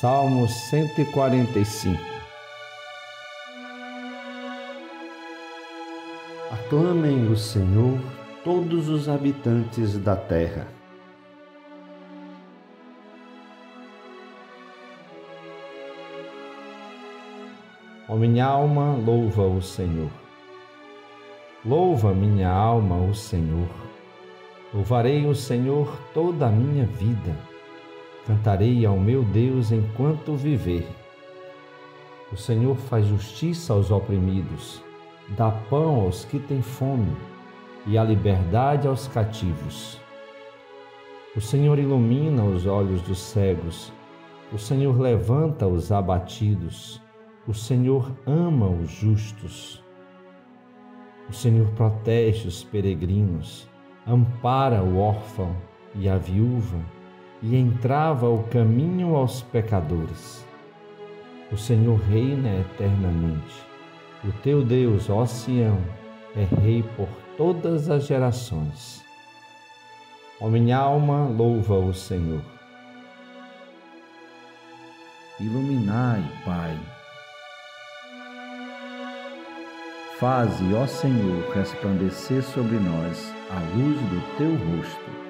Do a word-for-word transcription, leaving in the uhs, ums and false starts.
Salmo cento e quarenta e cinco. Aclamem o Senhor todos os habitantes da terra. Ó minha alma, louva o Senhor. Louva minha alma o Senhor. Louvarei o Senhor toda a minha vida. Cantarei ao meu Deus enquanto viver. O Senhor faz justiça aos oprimidos, dá pão aos que têm fome e a liberdade aos cativos. O Senhor ilumina os olhos dos cegos. O Senhor levanta os abatidos. O Senhor ama os justos. O Senhor protege os peregrinos, ampara o órfão e a viúva e entrava o caminho aos pecadores. O Senhor reina eternamente. O teu Deus, ó Sião, é rei por todas as gerações. Ó minha alma, louva o Senhor. Iluminai, Pai. Faze, ó Senhor, resplandecer sobre nós a luz do Teu rosto.